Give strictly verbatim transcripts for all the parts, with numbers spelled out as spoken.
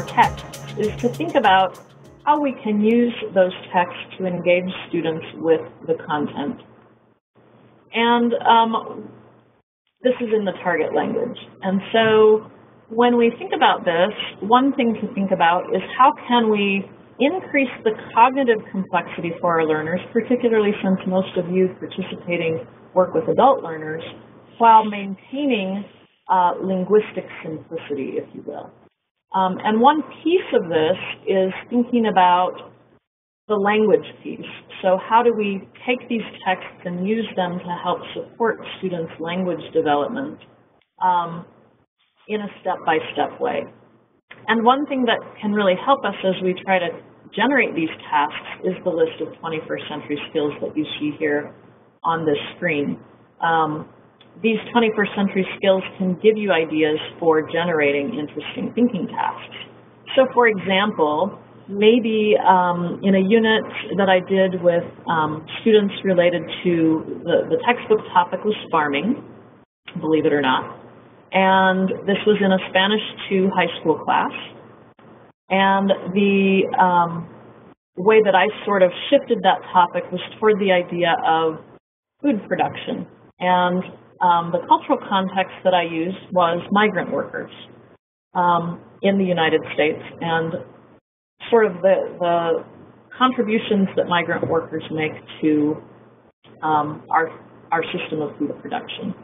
our text is to think about how we can use those texts to engage students with the content. And um, this is in the target language. And so when we think about this, one thing to think about is how can we increase the cognitive complexity for our learners, particularly since most of you participating work with adult learners, while maintaining uh, linguistic simplicity, if you will. Um, and one piece of this is thinking about the language piece. So how do we take these texts and use them to help support students' language development um, in a step-by-step way? And one thing that can really help us as we try to generate these tasks is the list of twenty-first century skills that you see here on this screen. Um, these twenty-first century skills can give you ideas for generating interesting thinking tasks. So for example, maybe um, in a unit that I did with um, students related to the, the textbook topic was farming, believe it or not. And this was in a Spanish two high school class. And the um, way that I sort of shifted that topic was toward the idea of food production. And um, the cultural context that I used was migrant workers um, in the United States, and sort of the, the contributions that migrant workers make to um, our, our system of food production.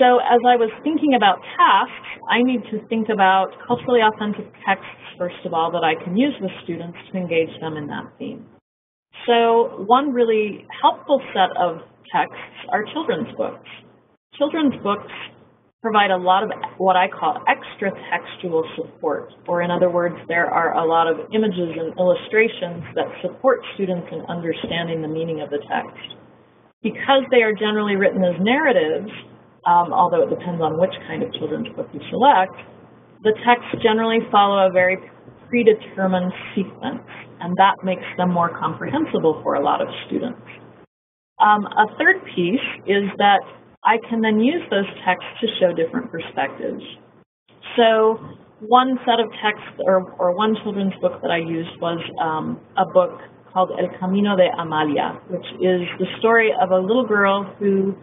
So as I was thinking about tasks, I need to think about culturally authentic texts, first of all, that I can use with students to engage them in that theme. So one really helpful set of texts are children's books. Children's books provide a lot of what I call extra textual support, or in other words, there are a lot of images and illustrations that support students in understanding the meaning of the text. Because they are generally written as narratives, Um, although it depends on which kind of children's book you select, the texts generally follow a very predetermined sequence, and that makes them more comprehensible for a lot of students. Um, a third piece is that I can then use those texts to show different perspectives. So one set of texts, or, or one children's book that I used was um, a book called El Camino de Amalia, which is the story of a little girl who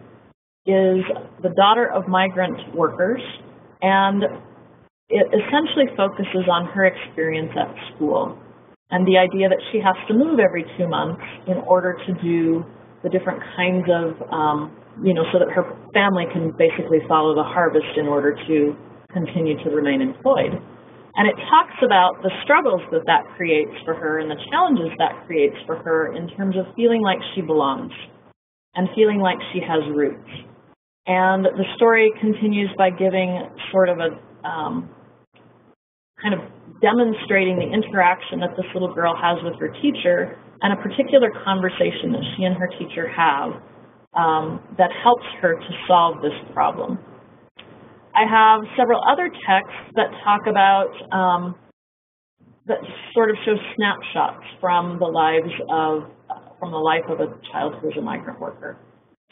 is the daughter of migrant workers, and it essentially focuses on her experience at school and the idea that she has to move every two months in order to do the different kinds of, um, you know, so that her family can basically follow the harvest in order to continue to remain employed. And it talks about the struggles that that creates for her and the challenges that creates for her in terms of feeling like she belongs and feeling like she has roots. And the story continues by giving sort of a um, kind of demonstrating the interaction that this little girl has with her teacher and a particular conversation that she and her teacher have um, that helps her to solve this problem. I have several other texts that talk about, um, that sort of show snapshots from the lives of, from the life of a child who is a migrant worker.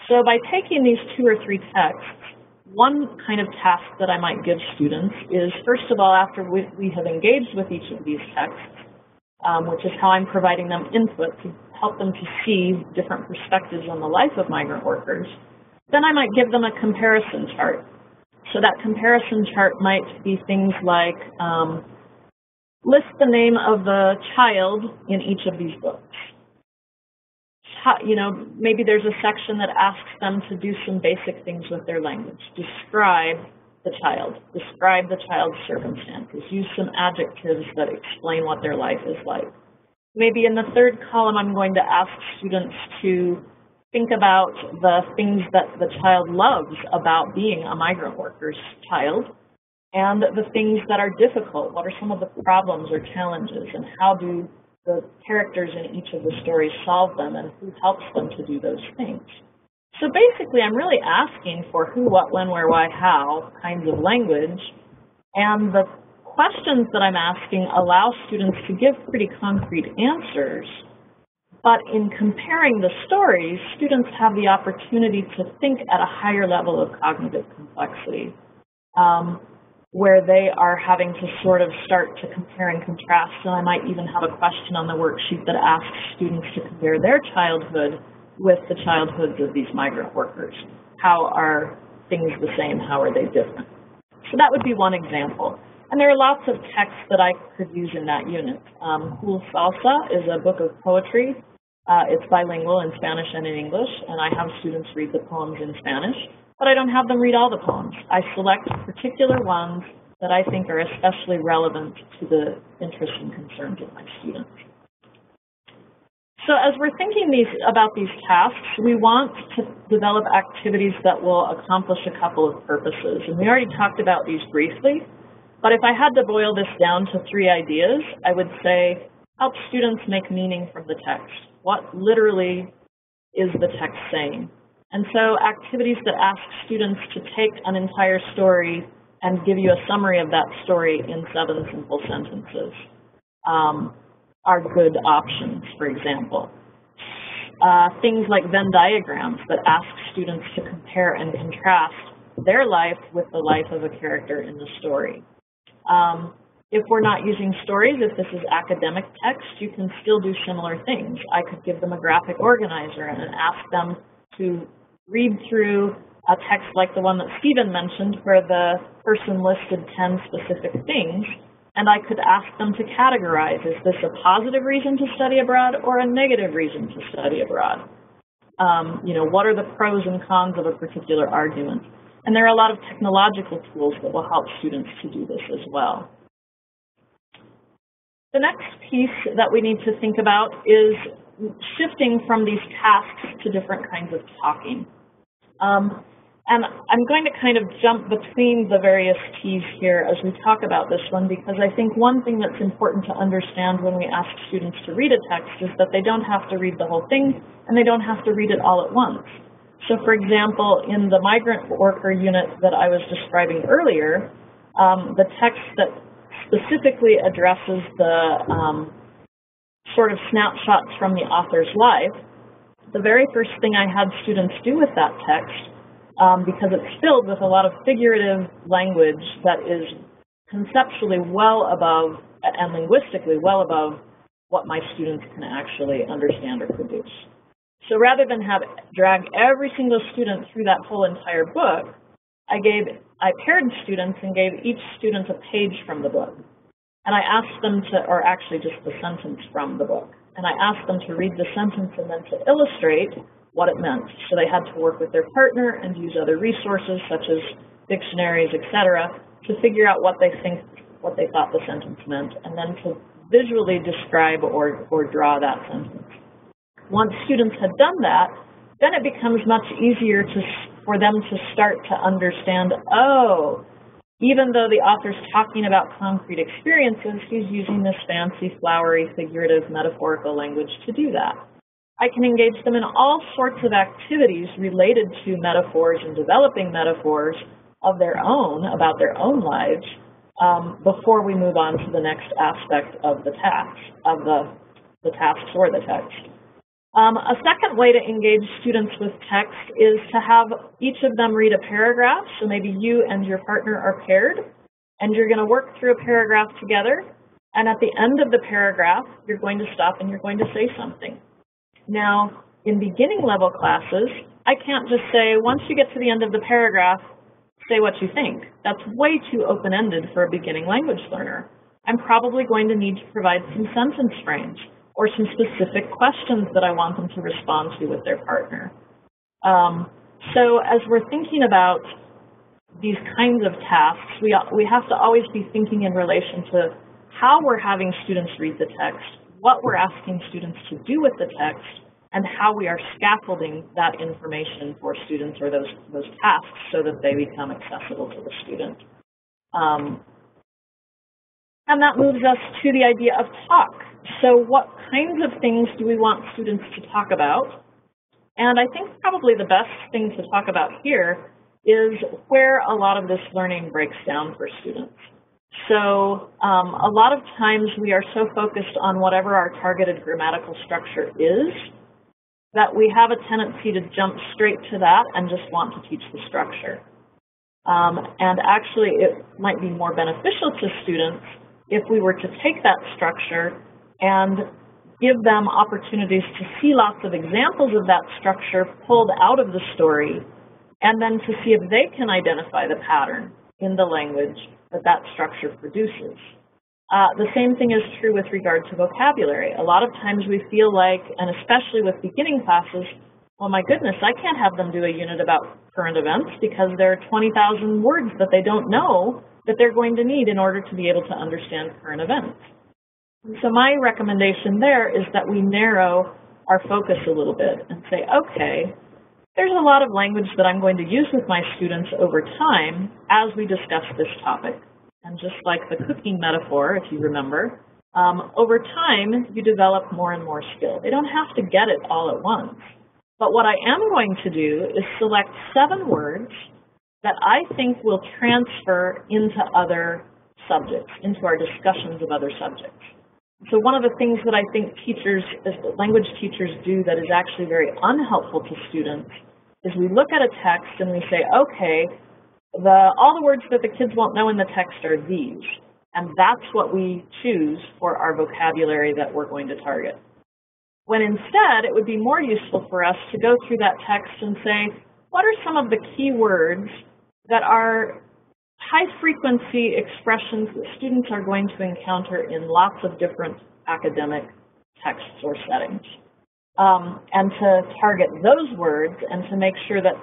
So by taking these two or three texts, one kind of task that I might give students is, first of all, after we, we have engaged with each of these texts, um, which is how I'm providing them input to help them to see different perspectives on the life of migrant workers, then I might give them a comparison chart. So that comparison chart might be things like, um, list the name of the child in each of these books. How, you know, maybe there's a section that asks them to do some basic things with their language. Describe the child. Describe the child's circumstances. Use some adjectives that explain what their life is like. Maybe in the third column, I'm going to ask students to think about the things that the child loves about being a migrant worker's child and the things that are difficult. What are some of the problems or challenges, and how do the characters in each of the stories solve them, and who helps them to do those things? So basically, I'm really asking for who, what, when, where, why, how kinds of language, and the questions that I'm asking allow students to give pretty concrete answers, but in comparing the stories, students have the opportunity to think at a higher level of cognitive complexity. Um, where they are having to sort of start to compare and contrast, and I might even have a question on the worksheet that asks students to compare their childhood with the childhoods of these migrant workers. How are things the same? How are they different? So that would be one example. And there are lots of texts that I could use in that unit. Um, Cool Salsa is a book of poetry. Uh, it's bilingual in Spanish and in English, and I have students read the poems in Spanish, but I don't have them read all the poems. I select particular ones that I think are especially relevant to the interests and concerns of my students. So as we're thinking these, about these tasks, we want to develop activities that will accomplish a couple of purposes. And we already talked about these briefly, but if I had to boil this down to three ideas, I would say, help students make meaning from the text. What literally is the text saying? And so activities that ask students to take an entire story and give you a summary of that story in seven simple sentences um, are good options, for example. Uh, things like Venn diagrams that ask students to compare and contrast their life with the life of a character in the story. Um, if we're not using stories, if this is academic text, you can still do similar things. I could give them a graphic organizer and ask them to read through a text like the one that Stephen mentioned, where the person listed ten specific things, and I could ask them to categorize, is this a positive reason to study abroad or a negative reason to study abroad? Um, you know, what are the pros and cons of a particular argument? And there are a lot of technological tools that will help students to do this as well. The next piece that we need to think about is shifting from these tasks to different kinds of talking. Um, and I'm going to kind of jump between the various T's here as we talk about this one, because I think one thing that's important to understand when we ask students to read a text is that they don't have to read the whole thing, and they don't have to read it all at once. So for example, in the migrant worker unit that I was describing earlier, um, the text that specifically addresses the um, sort of snapshots from the author's life, the very first thing I had students do with that text, um, because it's filled with a lot of figurative language that is conceptually well above, and linguistically well above, what my students can actually understand or produce. So rather than have drag every single student through that whole entire book, I gave, I paired students and gave each student a page from the book. And I asked them to, or actually just the sentence from the book. And I asked them to read the sentence and then to illustrate what it meant. So they had to work with their partner and use other resources such as dictionaries, et cetera, to figure out what they think, what they thought the sentence meant, and then to visually describe or, or draw that sentence. Once students had done that, then it becomes much easier to, for them to start to understand, oh, even though the author's talking about concrete experiences, he's using this fancy, flowery, figurative, metaphorical language to do that. I can engage them in all sorts of activities related to metaphors and developing metaphors of their own, about their own lives, um, before we move on to the next aspect of the task, of the, the tasks or the text. Um, a second way to engage students with text is to have each of them read a paragraph. So maybe you and your partner are paired, and you're going to work through a paragraph together. And at the end of the paragraph, you're going to stop and you're going to say something. Now, in beginning level classes, I can't just say, once you get to the end of the paragraph, say what you think. That's way too open-ended for a beginning language learner. I'm probably going to need to provide some sentence frames, or some specific questions that I want them to respond to with their partner. Um, so as we're thinking about these kinds of tasks, we, we have to always be thinking in relation to how we're having students read the text, what we're asking students to do with the text, and how we are scaffolding that information for students or those, those tasks so that they become accessible to the student. Um, and that moves us to the idea of talk. So what kinds of things do we want students to talk about? And I think probably the best thing to talk about here is where a lot of this learning breaks down for students. So um, a lot of times we are so focused on whatever our targeted grammatical structure is that we have a tendency to jump straight to that and just want to teach the structure. Um, and actually, it might be more beneficial to students if we were to take that structure and give them opportunities to see lots of examples of that structure pulled out of the story, and then to see if they can identify the pattern in the language that that structure produces. Uh, the same thing is true with regard to vocabulary. A lot of times we feel like, and especially with beginning classes, well, my goodness, I can't have them do a unit about current events because there are twenty thousand words that they don't know that they're going to need in order to be able to understand current events. And so my recommendation there is that we narrow our focus a little bit and say, okay, there's a lot of language that I'm going to use with my students over time as we discuss this topic. And just like the cooking metaphor, if you remember, um, over time you develop more and more skill. They don't have to get it all at once. But what I am going to do is select seven words that I think will transfer into other subjects, into our discussions of other subjects. So one of the things that I think teachers, language teachers do that is actually very unhelpful to students is we look at a text and we say, okay, the, all the words that the kids won't know in the text are these, and that's what we choose for our vocabulary that we're going to target. When instead, it would be more useful for us to go through that text and say, what are some of the key words that are high-frequency expressions that students are going to encounter in lots of different academic texts or settings, um, and to target those words and to make sure that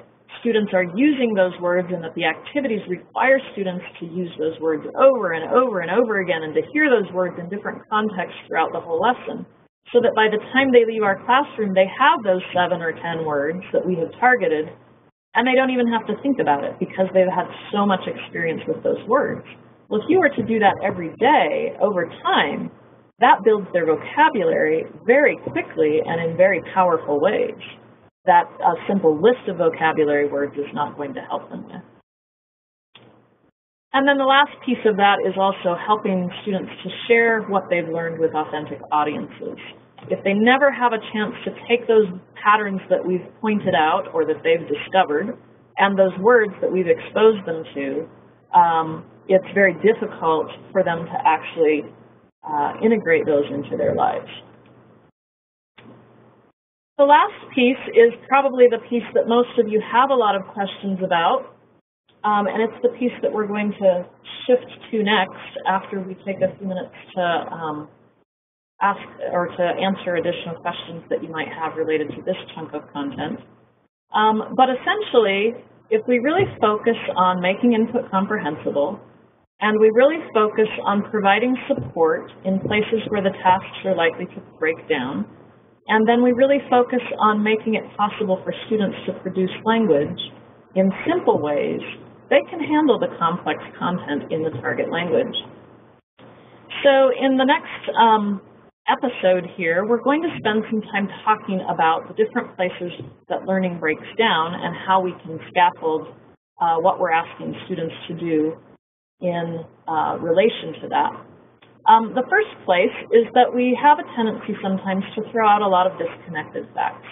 students are using those words and that the activities require students to use those words over and over and over again and to hear those words in different contexts throughout the whole lesson, so that by the time they leave our classroom, they have those seven or ten words that we have targeted, and they don't even have to think about it because they've had so much experience with those words. Well, if you were to do that every day over time, that builds their vocabulary very quickly and in very powerful ways that a simple list of vocabulary words is not going to help them with. And then the last piece of that is also helping students to share what they've learned with authentic audiences. If they never have a chance to take those patterns that we've pointed out or that they've discovered and those words that we've exposed them to, um, it's very difficult for them to actually uh, integrate those into their lives. The last piece is probably the piece that most of you have a lot of questions about, um, and it's the piece that we're going to shift to next after we take a few minutes to um, ask or to answer additional questions that you might have related to this chunk of content. Um, but essentially, if we really focus on making input comprehensible, and we really focus on providing support in places where the tasks are likely to break down, and then we really focus on making it possible for students to produce language in simple ways, they can handle the complex content in the target language. So in the next um, episode here, we're going to spend some time talking about the different places that learning breaks down and how we can scaffold uh, what we're asking students to do in uh, relation to that. Um, the first place is that we have a tendency sometimes to throw out a lot of disconnected facts.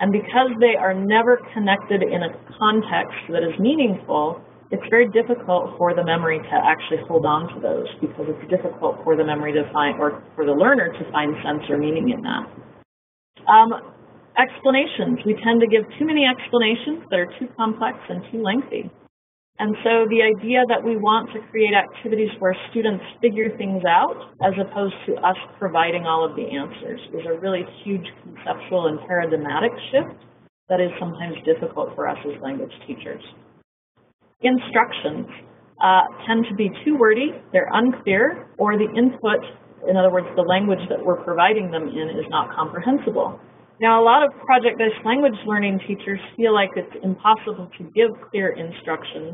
And because they are never connected in a context that is meaningful, it's very difficult for the memory to actually hold on to those because it's difficult for the memory to find, or for the learner to find sense or meaning in that. Um, explanations. We tend to give too many explanations that are too complex and too lengthy. And so the idea that we want to create activities where students figure things out as opposed to us providing all of the answers is a really huge conceptual and paradigmatic shift that is sometimes difficult for us as language teachers. Instructions uh, tend to be too wordy, they're unclear, or the input, in other words, the language that we're providing them in is not comprehensible. Now, a lot of project-based language learning teachers feel like it's impossible to give clear instructions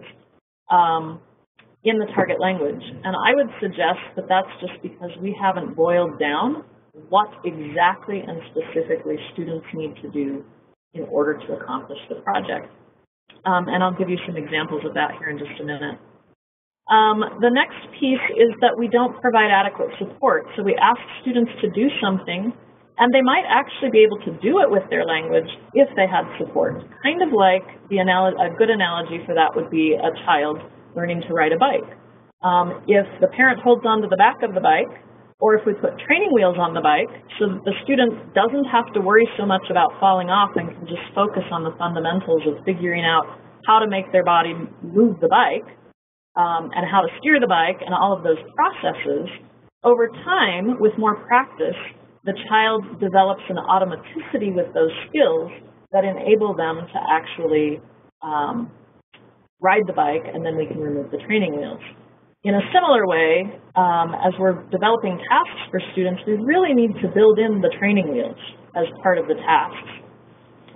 um, in the target language. And I would suggest that that's just because we haven't boiled down what exactly and specifically students need to do in order to accomplish the project. Um, and I'll give you some examples of that here in just a minute. Um, the next piece is that we don't provide adequate support. So we ask students to do something, And they might actually be able to do it with their language if they had support. Kind of like the analogy, a good analogy for that would be a child learning to ride a bike. Um, if the parent holds onto the back of the bike, or if we put training wheels on the bike so that the student doesn't have to worry so much about falling off and can just focus on the fundamentals of figuring out how to make their body move the bike um, and how to steer the bike and all of those processes, over time, with more practice, the child develops an automaticity with those skills that enable them to actually um, ride the bike, and then we can remove the training wheels. In a similar way, um, as we're developing tasks for students, we really need to build in the training wheels as part of the tasks.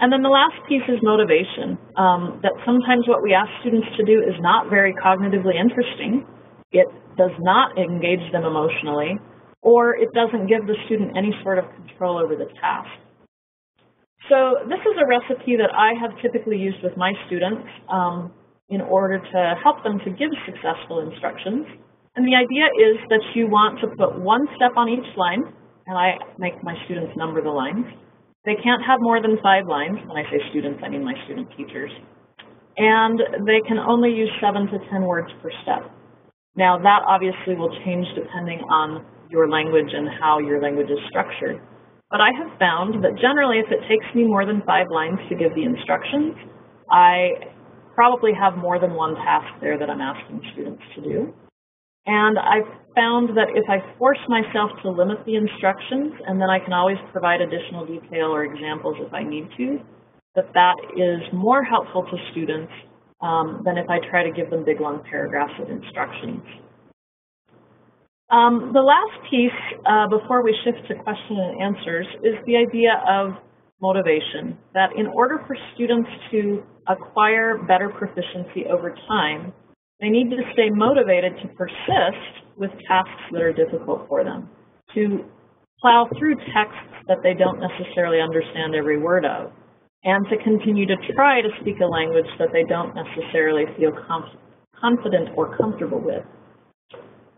And then the last piece is motivation, um, that sometimes what we ask students to do is not very cognitively interesting. It does not engage them emotionally, or it doesn't give the student any sort of control over the task. So this is a recipe that I have typically used with my students um, in order to help them to give successful instructions. And the idea is that you want to put one step on each line, and I make my students number the lines. They can't have more than five lines. When I say students, I mean my student teachers. And they can only use seven to ten words per step. Now, that obviously will change depending on your language and how your language is structured. But I have found that generally, if it takes me more than five lines to give the instructions, I probably have more than one task there that I'm asking students to do. And I've found that if I force myself to limit the instructions, and then I can always provide additional detail or examples if I need to, that that is more helpful to students um, than if I try to give them big, long paragraphs of instructions. Um, the last piece, uh, before we shift to question and answers, is the idea of motivation, that in order for students to acquire better proficiency over time, they need to stay motivated to persist with tasks that are difficult for them, to plow through texts that they don't necessarily understand every word of, and to continue to try to speak a language that they don't necessarily feel comf- confident or comfortable with.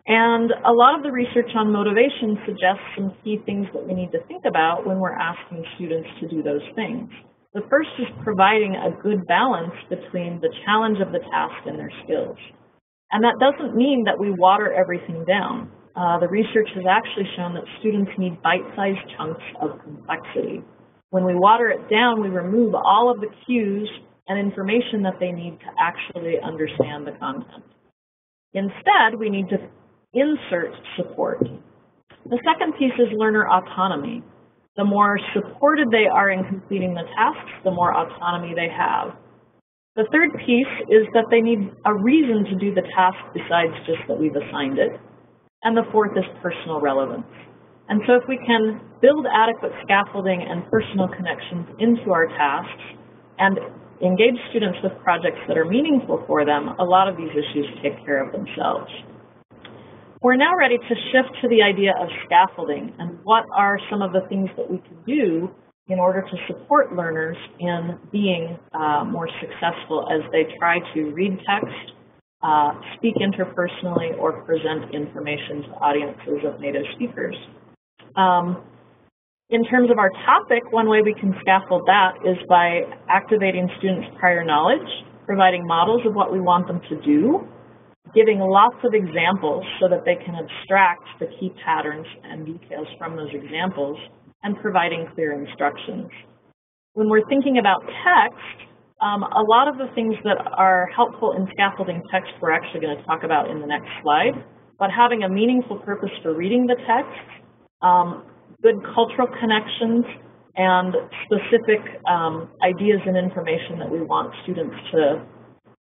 And a lot of the research on motivation suggests some key things that we need to think about when we're asking students to do those things. The first is providing a good balance between the challenge of the task and their skills. And that doesn't mean that we water everything down. Uh, the research has actually shown that students need bite-sized chunks of complexity. When we water it down, we remove all of the cues and information that they need to actually understand the content. Instead, we need to insert support. The second piece is learner autonomy. The more supported they are in completing the tasks, the more autonomy they have. The third piece is that they need a reason to do the task besides just that we've assigned it. And the fourth is personal relevance. And so if we can build adequate scaffolding and personal connections into our tasks and engage students with projects that are meaningful for them, a lot of these issues take care of themselves. We're now ready to shift to the idea of scaffolding and what are some of the things that we can do in order to support learners in being uh, more successful as they try to read text, uh, speak interpersonally, or present information to audiences of native speakers. Um, in terms of our topic, one way we can scaffold that is by activating students' prior knowledge, providing models of what we want them to do, giving lots of examples so that they can abstract the key patterns and details from those examples, and providing clear instructions. When we're thinking about text, um, a lot of the things that are helpful in scaffolding text we're actually going to talk about in the next slide, but having a meaningful purpose for reading the text, um, good cultural connections, and specific um, ideas and information that we want students to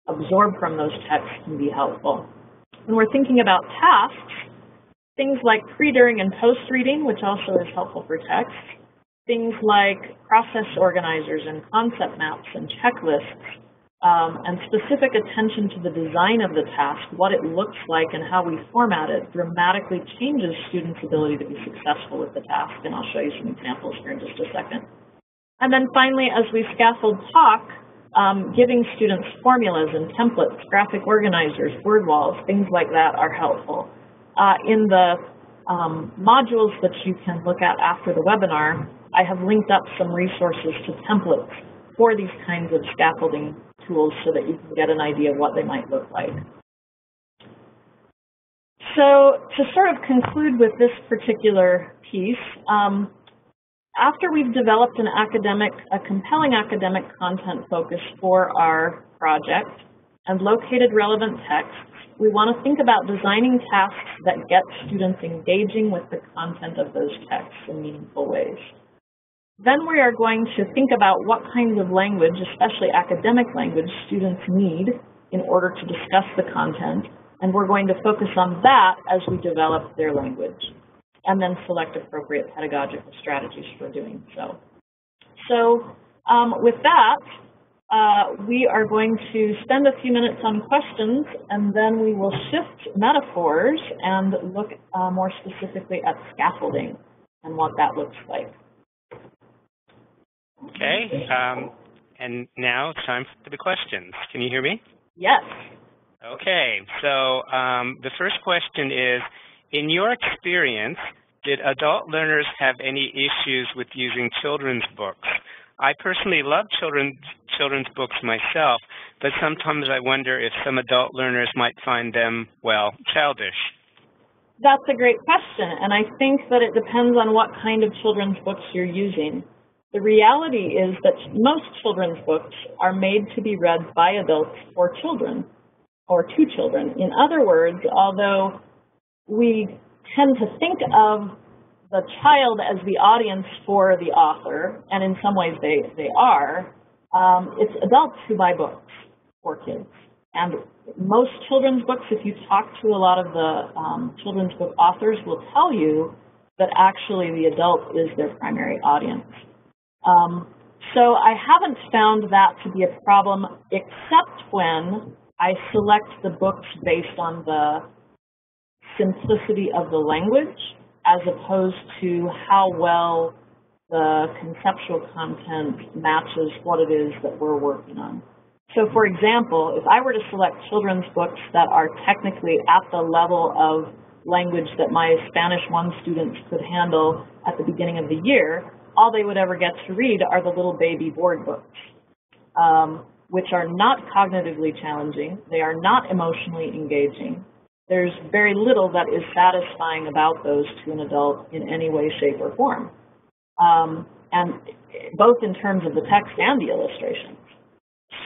absorb from those texts can be helpful. When we're thinking about tasks, things like pre, during, and post-reading, which also is helpful for text, things like process organizers and concept maps and checklists, um, and specific attention to the design of the task, what it looks like and how we format it, dramatically changes students' ability to be successful with the task, and I'll show you some examples here in just a second. And then finally, as we scaffold talk, Um, giving students formulas and templates, graphic organizers, word walls, things like that are helpful. Uh, in the um, modules that you can look at after the webinar, I have linked up some resources to templates for these kinds of scaffolding tools so that you can get an idea of what they might look like. So to sort of conclude with this particular piece, um, after we've developed an academic, a compelling academic content focus for our project and located relevant texts, we want to think about designing tasks that get students engaging with the content of those texts in meaningful ways. Then we are going to think about what kinds of language, especially academic language, students need in order to discuss the content, and we're going to focus on that as we develop their language, and then select appropriate pedagogical strategies for doing so. So um, with that, uh, we are going to spend a few minutes on questions, and then we will shift metaphors and look uh, more specifically at scaffolding and what that looks like. Okay, um, and now it's time for the questions. Can you hear me? Yes. Okay, so um, the first question is, in your experience, did adult learners have any issues with using children's books? I personally love children's, children's books myself, but sometimes I wonder if some adult learners might find them, well, childish. That's a great question, and I think that it depends on what kind of children's books you're using. The reality is that most children's books are made to be read by adults for children or to children. In other words, although we tend to think of the child as the audience for the author, and in some ways they, they are, um, it's adults who buy books for kids. And most children's books, if you talk to a lot of the um, children's book authors, will tell you that actually the adult is their primary audience. Um, so I haven't found that to be a problem, except when I select the books based on the simplicity of the language, as opposed to how well the conceptual content matches what it is that we're working on. So for example, if I were to select children's books that are technically at the level of language that my Spanish one students could handle at the beginning of the year, all they would ever get to read are the little baby board books, um, which are not cognitively challenging. They are not emotionally engaging. There's very little that is satisfying about those to an adult in any way, shape, or form, um, and both in terms of the text and the illustrations.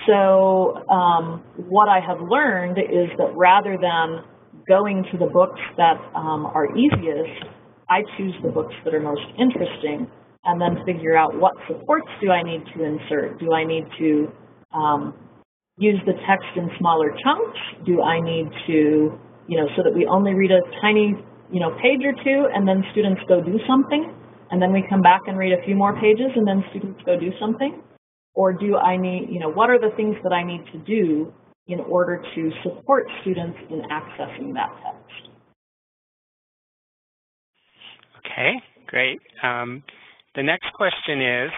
So um, what I have learned is that rather than going to the books that um, are easiest, I choose the books that are most interesting, and then figure out what supports do I need to insert. Do I need to um, use the text in smaller chunks? Do I need to, you know, so that we only read a tiny, you know, page or two, and then students go do something, and then we come back and read a few more pages, and then students go do something? Or do I need, you know, what are the things that I need to do in order to support students in accessing that text? Okay, great. Um, The next question is,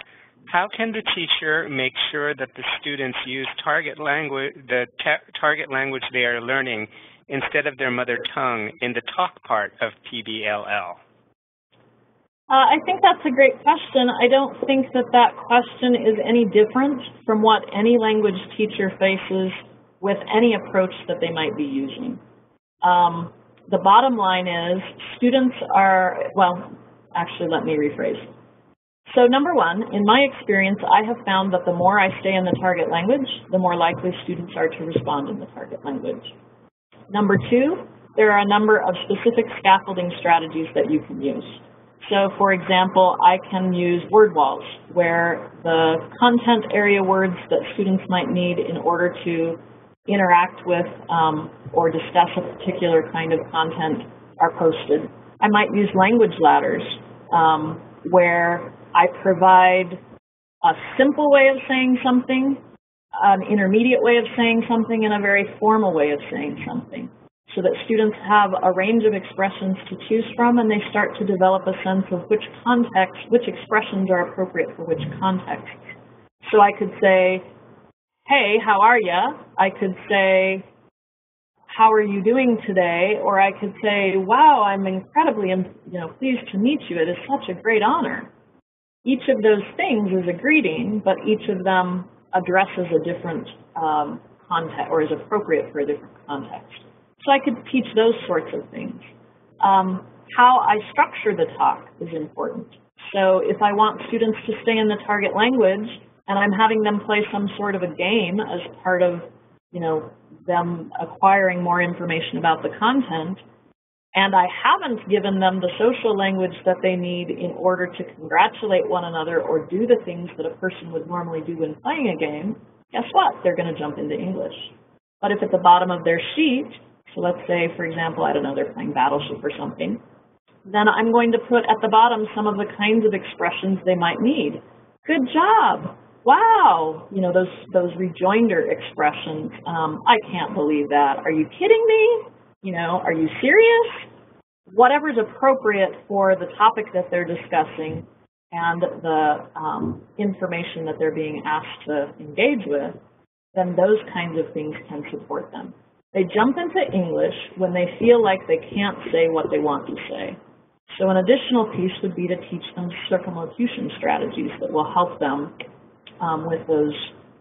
how can the teacher make sure that the students use target language, the ta target language they are learning instead of their mother tongue in the talk part of P B L L? Uh, I think that's a great question. I don't think that that question is any different from what any language teacher faces with any approach that they might be using. Um, the bottom line is students are, well, actually let me rephrase. So number one, in my experience, I have found that the more I stay in the target language, the more likely students are to respond in the target language. Number two, there are a number of specific scaffolding strategies that you can use. So for example, I can use word walls, where the content area words that students might need in order to interact with um, or discuss a particular kind of content are posted. I might use language ladders, um, where I provide a simple way of saying something, an intermediate way of saying something, and a very formal way of saying something, so that students have a range of expressions to choose from, and they start to develop a sense of which context, which expressions are appropriate for which context. So I could say, hey, how are ya? I could say, how are you doing today? Or I could say, wow, I'm incredibly, you know, pleased to meet you. It is such a great honor. each of those things is a greeting, but each of them addresses a different um, context or is appropriate for a different context. So I could teach those sorts of things. Um, how I structure the talk is important. So if I want students to stay in the target language and I'm having them play some sort of a game as part of, you know, them acquiring more information about the content, and I haven't given them the social language that they need in order to congratulate one another or do the things that a person would normally do when playing a game, guess what? They're going to jump into English. But if at the bottom of their sheet, so let's say, for example, I don't know, they're playing Battleship or something, then I'm going to put at the bottom some of the kinds of expressions they might need. Good job. Wow. You know, those, those rejoinder expressions. Um, I can't believe that. Are you kidding me? You know, are you serious? Whatever's appropriate for the topic that they're discussing and the um, information that they're being asked to engage with, then those kinds of things can support them. They jump into English when they feel like they can't say what they want to say. So an additional piece would be to teach them circumlocution strategies that will help them um, with those,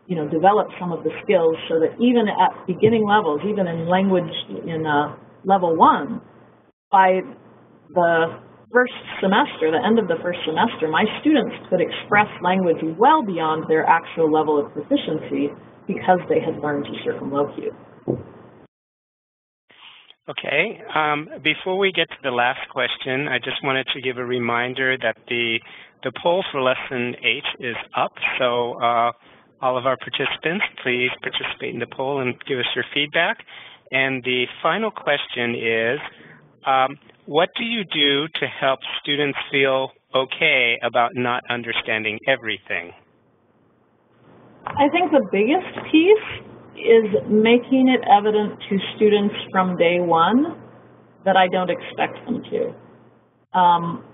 you know, develop some of the skills so that even at beginning levels, even in language in uh, level one, by the first semester, the end of the first semester, my students could express language well beyond their actual level of proficiency because they had learned to circumlocute. Okay, um, before we get to the last question, I just wanted to give a reminder that the, the poll for lesson eight is up. So uh, all of our participants, please participate in the poll and give us your feedback. And the final question is, um, what do you do to help students feel okay about not understanding everything? I think the biggest piece is making it evident to students from day one that I don't expect them to. Um,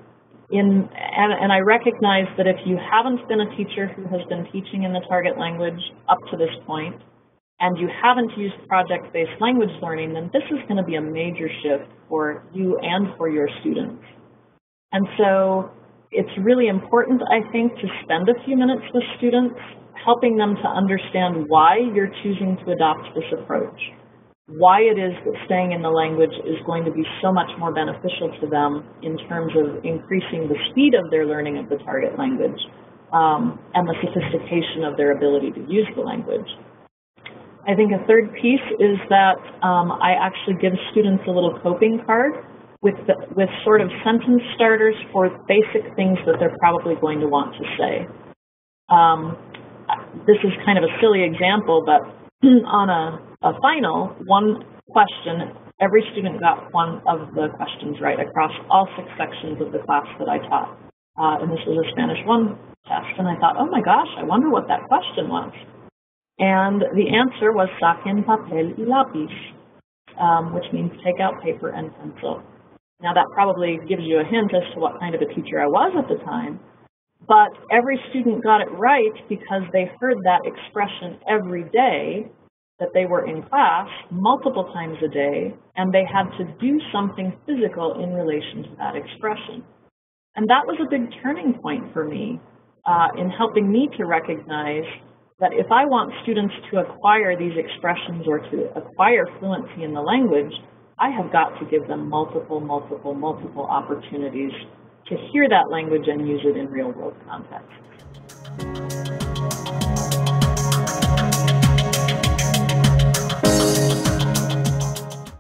in, and, and I recognize that if you haven't been a teacher who has been teaching in the target language up to this point, and you haven't used project-based language learning, then this is going to be a major shift for you and for your students. And so it's really important, I think, to spend a few minutes with students helping them to understand why you're choosing to adopt this approach, why it is that staying in the language is going to be so much more beneficial to them in terms of increasing the speed of their learning of the target language um, and the sophistication of their ability to use the language. I think a third piece is that um, I actually give students a little coping card with, the, with sort of sentence starters for basic things that they're probably going to want to say. Um, This is kind of a silly example, but on a, a final, one question, every student got one of the questions right across all six sections of the class that I taught. Uh, and this was a Spanish one test, and I thought, oh my gosh, I wonder what that question was. And the answer was saquen papel y lápiz, um, which means take out paper and pencil. Now that probably gives you a hint as to what kind of a teacher I was at the time. But every student got it right because they heard that expression every day that they were in class, multiple times a day, and they had to do something physical in relation to that expression. And that was a big turning point for me uh, in helping me to recognize that if I want students to acquire these expressions or to acquire fluency in the language, I have got to give them multiple, multiple, multiple opportunities to hear that language and use it in real-world context.